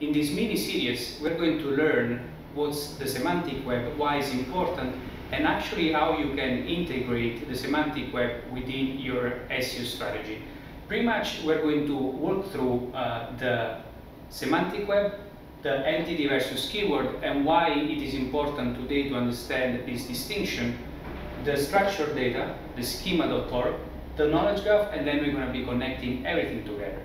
In this mini series, we're going to learn what's the semantic web, why it's important, and actually how you can integrate the semantic web within your SEO strategy. Pretty much, we're going to walk through the semantic web, the entity versus keyword, and why it is important today to understand this distinction, the structured data, the schema.org, the knowledge graph, and then we're going to be connecting everything together.